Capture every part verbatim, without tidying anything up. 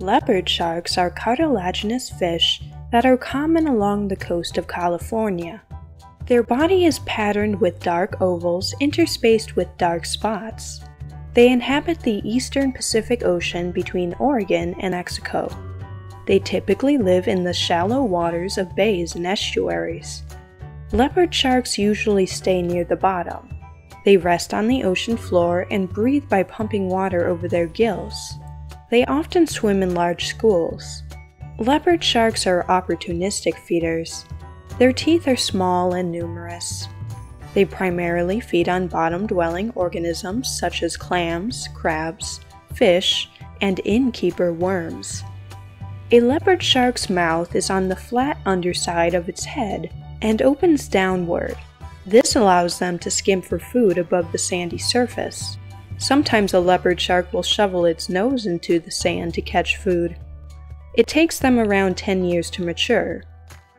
Leopard sharks are cartilaginous fish that are common along the coast of California. Their body is patterned with dark ovals interspaced with dark spots. They inhabit the eastern Pacific Ocean between Oregon and Mexico. They typically live in the shallow waters of bays and estuaries. Leopard sharks usually stay near the bottom. They rest on the ocean floor and breathe by pumping water over their gills. They often swim in large schools. Leopard sharks are opportunistic feeders. Their teeth are small and numerous. They primarily feed on bottom-dwelling organisms such as clams, crabs, fish, and innkeeper worms. A leopard shark's mouth is on the flat underside of its head and opens downward. This allows them to skim for food above the sandy surface. Sometimes a leopard shark will shovel its nose into the sand to catch food. It takes them around ten years to mature.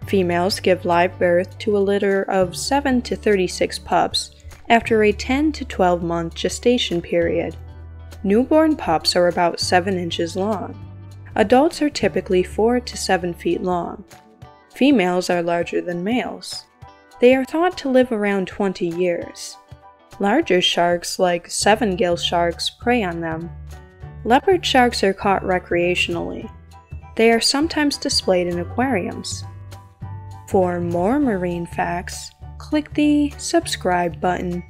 Females give live birth to a litter of seven to thirty-six pups after a ten to twelve month gestation period. Newborn pups are about seven inches long. Adults are typically four to seven feet long. Females are larger than males. They are thought to live around twenty years. Larger sharks, like seven-gill sharks, prey on them. Leopard sharks are caught recreationally. They are sometimes displayed in aquariums. For more marine facts, click the subscribe button.